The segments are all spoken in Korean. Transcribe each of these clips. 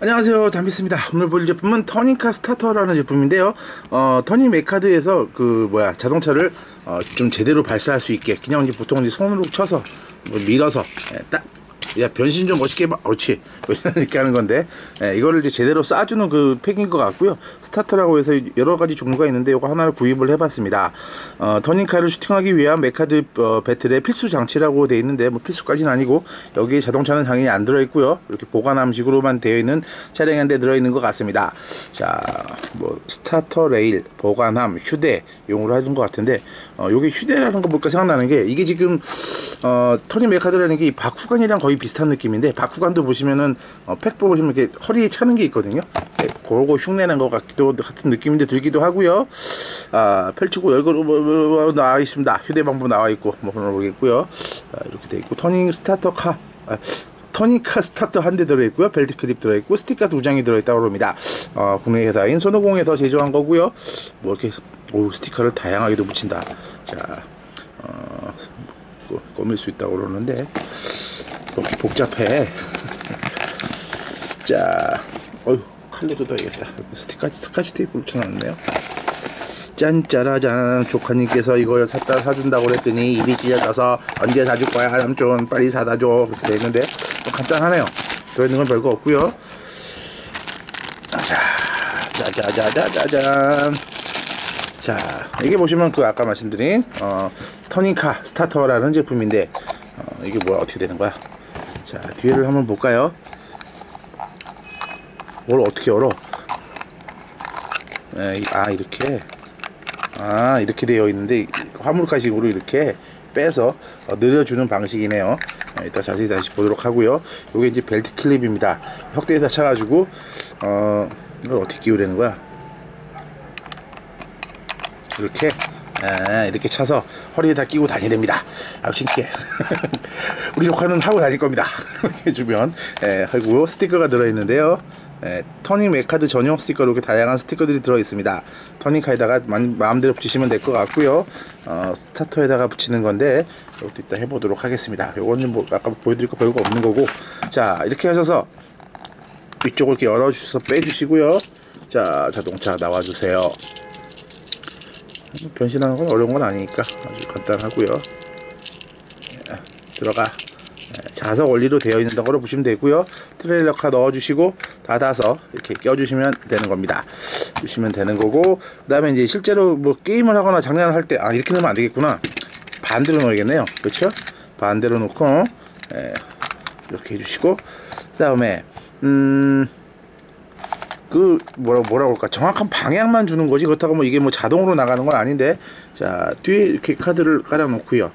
안녕하세요, 단비스입니다. 오늘 볼 제품은 터닝카 스타터라는 제품인데요, 터닝 메카드에서 자동차를 좀 제대로 발사할 수 있게 그냥 이제 보통 이제 손으로 쳐서 뭐 밀어서 딱 야 변신 좀 멋있게 해봐, 그렇지, 이렇게 하는 건데, 이거를 이제 제대로 쏴주는 그 팩인 것 같고요. 스타터라고 해서 여러 가지 종류가 있는데 이거 하나를 구입을 해봤습니다. 터닝카를 슈팅하기 위한 메카드 배틀의 필수 장치라고 되어 있는데, 뭐 필수까지는 아니고 여기에 자동차는 당연히 안 들어 있고요. 이렇게 보관함식으로만 되어 있는 차량에 한 대 들어 있는 것 같습니다. 자, 뭐 스타터 레일, 보관함, 휴대 용으로 하는 것 같은데, 이게 휴대라는 거 볼까 생각나는 게 이게 지금 터닝 메카드라는 게 이 바쿠간이랑 거의 비슷한 느낌인데, 바쿠간도 보시면은 팩 보시면 이렇게 허리에 차는 게 있거든요. 그거 흉내낸 것 같기도 같은 느낌인데 들기도 하고요. 펼치고 열고 나와 있습니다. 휴대 방법 나와 있고 뭐 그런 거 보겠고요. 이렇게 돼 있고, 터닝카 스타터 한 대 들어있고요, 벨트 클립 들어있고, 스티커 2장이 들어있다고 합니다. 국내 회사인 손오공에서 제조한 거고요. 뭐 이렇게 스티커를 다양하게도 붙인다. 자, 꾸밀 수 있다고 그러는데 복잡해. 자, 칼로 뜯어야겠다. 스카치 테이프를 붙여놨네요. 짠짜라잔. 조카님께서 이거 사준다고 그랬더니 입이 찢어져서 언제 사줄 거야 삼촌, 빨리 사다 줘, 이렇게 돼 있는데 간단하네요. 들어있는 건 별거 없고요. 짜자자자자잔. 자, 이게 보시면 그 아까 말씀드린 터닝카 스타터라는 제품인데, 이게 뭐야, 어떻게 되는 거야? 자, 뒤를 한번 볼까요? 뭘 어떻게 열어? 이렇게. 이렇게 되어 있는데, 화물카식으로 이렇게 빼서 늘려주는 방식이네요. 이따 자세히 다시 보도록 하고요. 요게 이제 벨트 클립입니다. 혁대에다 차가지고, 이걸 어떻게 끼우려는 거야? 이렇게. 이렇게 차서 허리에다 끼고 다니랍니다. 신기해. 우리 조카는 하고 다닐 겁니다. 이렇게 주면 하고, 스티커가 들어있는데요. 터닝 메카드 전용 스티커로 이렇게 다양한 스티커들이 들어있습니다. 터닝카에다가 마음대로 붙이시면 될 것 같고요. 스타터에다가 붙이는 건데 이것도 이따 해보도록 하겠습니다. 요거는 뭐 아까 보여드릴 거 별거 없는 거고, 자, 이렇게 하셔서 이쪽을 이렇게 열어주셔서 빼주시고요. 자, 자동차 나와주세요. 변신하는 건 어려운 건 아니니까 아주 간단하고요. 들어가. 자석 원리로 되어 있는 거로 보시면 되고요. 트레일러카 넣어주시고 닫아서 이렇게 껴주시면 되는 겁니다. 주시면 되는 거고, 그 다음에 이제 실제로 뭐 게임을 하거나 장난을 할 때 이렇게 넣으면 안 되겠구나. 반대로 넣어야겠네요. 그렇죠? 반대로 놓고 이렇게 해주시고, 그 다음에 뭐라고 할까, 정확한 방향만 주는 거지, 그렇다고 뭐 이게 뭐 자동으로 나가는 건 아닌데, 자, 뒤에 이렇게 카드를 깔아 놓고요.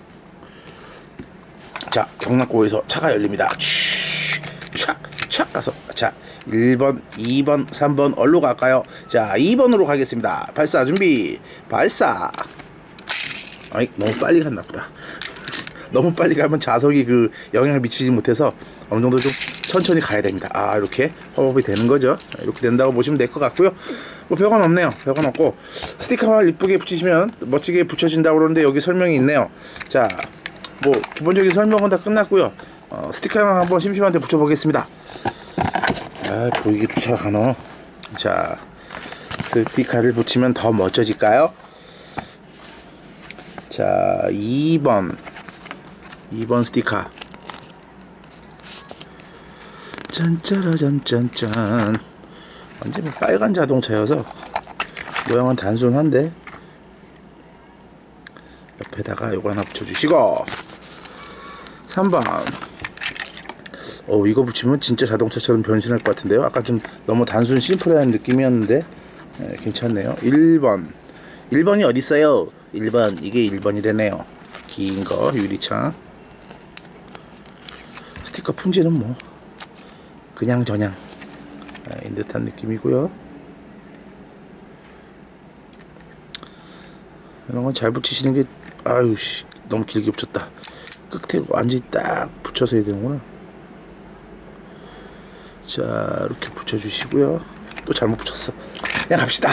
자, 경락고에서 차가 열립니다. 촥촥 가서, 자, 1번, 2번, 3번 어디로 갈까요? 자, 2번으로 가겠습니다. 발사 준비, 발사. 너무 빨리 갔나 보다. 너무 빨리 가면 자석이 그 영향을 미치지 못해서 어느 정도 좀 천천히 가야 됩니다. 이렇게 허벅이 되는 거죠. 이렇게 된다고 보시면 될 것 같고요. 뭐 별건 없네요. 별건 없고, 스티커만 이쁘게 붙이시면 멋지게 붙여진다고 그러는데 여기 설명이 있네요. 자, 뭐 기본적인 설명은 다 끝났고요. 스티커만 한번 심심한데 붙여보겠습니다. 보이게 붙여가노. 자, 스티커를 붙이면 더 멋져질까요? 자, 2번 스티커. 짠짜라짠짠짠. 완전 빨간 자동차여서 모양은 단순한데, 옆에다가 요거 하나 붙여주시고, 3번. 이거 붙이면 진짜 자동차처럼 변신할 것 같은데요. 아까 좀 너무 단순 심플한 느낌이었는데, 괜찮네요. 1번이 어딨어요? 1번, 이게 1번이래네요 긴거 유리창. 스티커 품질은 뭐 그냥 저냥 인 듯한 느낌이고요. 이런 건 잘 붙이시는 게, 너무 길게 붙였다. 끝에 완전히 딱 붙여서 해야 되는구나. 자, 이렇게 붙여주시고요. 또 잘못 붙였어. 그냥 갑시다.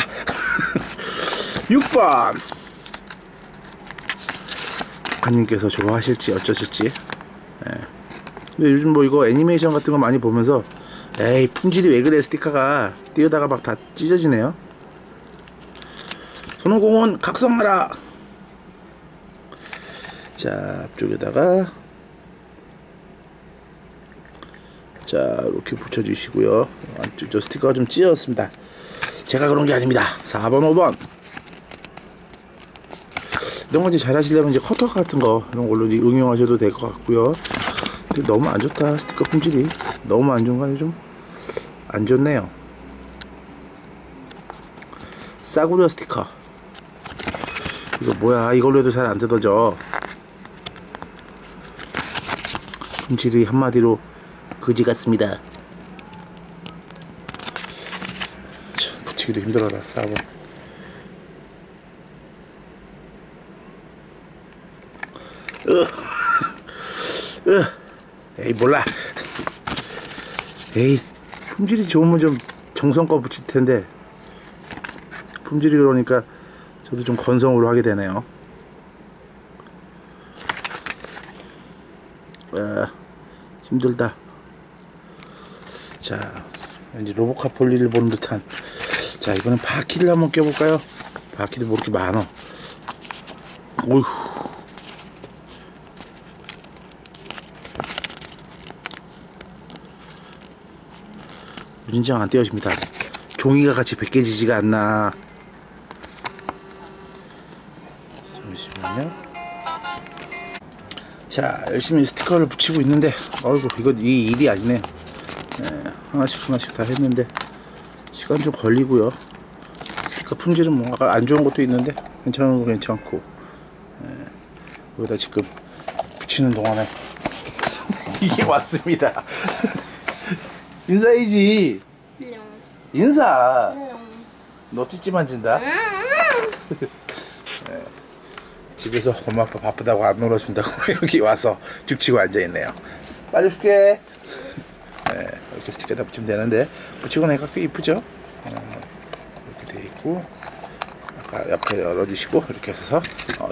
6번. 작가님께서 저거 하실지 어쩌실지. 근데 요즘 뭐 이거 애니메이션 같은 거 많이 보면서 에이, 품질이 왜 그래. 스티커가 띄우다가 막 다 찢어지네요. 손오공은 각성하라. 자, 앞쪽에다가 자 이렇게 붙여주시고요. 저 스티커가 좀 찢어졌습니다. 제가 그런게 아닙니다. 4번 5번 이런거 잘 하시려면 이제 커터 같은거 이런걸로 응용하셔도 될 것 같고요. 근데 너무 안좋다. 스티커 품질이 너무 안좋은거 아니에요? 좀 안좋네요. 싸구려 스티커 이거 뭐야. 이걸로 해도 잘 안뜯어져. 품질이 한마디로 그지 같습니다. 붙이기도 힘들어라. 4번 에이 몰라. 에이 품질이 좋으면 좀 정성껏 붙일텐데 품질이 그러니까 저도 좀 건성으로 하게 되네요. 아 힘들다. 자 이제 로보카폴리를 보는 듯한. 자 이번엔 바퀴를 한번 껴볼까요. 바퀴도 뭐 이렇게 많어. 오휴 무진장 안 떼어집니다. 종이가 같이 벗겨지지가 않나. 잠시만요. 자 열심히 스티커를 붙이고 있는데 아이고 이거 이 일이 아니네. 하나씩 다 했는데 시간 좀 걸리고요. 스티커 품질은 뭐 아까 안 좋은 것도 있는데 괜찮은 거 괜찮고. 여기다 지금 붙이는 동안에 이게 왔습니다. 인사이지. 인사. 너 찌찌 만진다. 네. 집에서 엄마 아빠 바쁘다고 안 놀아준다고 여기 와서 죽치고 앉아있네요. 빨리 줄게. 네, 이렇게 스티커에다 붙이면 되는데 붙이고 나니까 꽤 이쁘죠? 이렇게 돼 있고 아까 옆에 열어주시고 이렇게 해서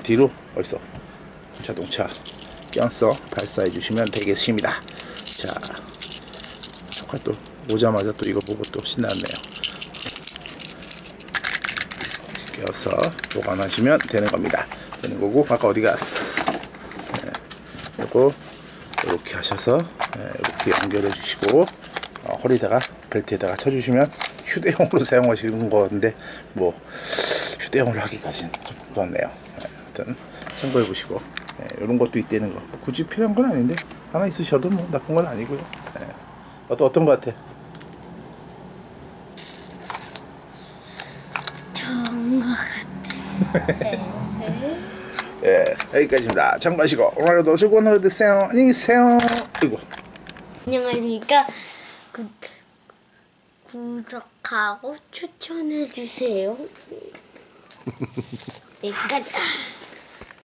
뒤로 어딨어? 자동차 껴서 발사해 주시면 되겠습니다. 자, 아까 또 오자마자 또 이거 보고 또 신났네요. 껴서 보관하시면 되는 겁니다. 되는 거고 아까 어디 갔어? 네, 요거 이렇게 하셔서 이렇게 연결해 주시고 허리에다가 벨트에다가 쳐주시면 휴대용으로 사용하시는 건데 뭐 휴대용으로 하기까지는 좀 그렇네요. 하여튼 참고해 보시고 이런 것도 있다는 거 굳이 필요한 건 아닌데 하나 있으셔도 뭐 나쁜 건 아니고요. 어떤 거 같아? 좋은 거 같아. 예, 여기까지입니다. 참고하시고 오늘도 즐거운 하루 되세요. 안녕히 계세요. 그리고 안녕하십니까. 구독하고 추천해주세요. 여기까지.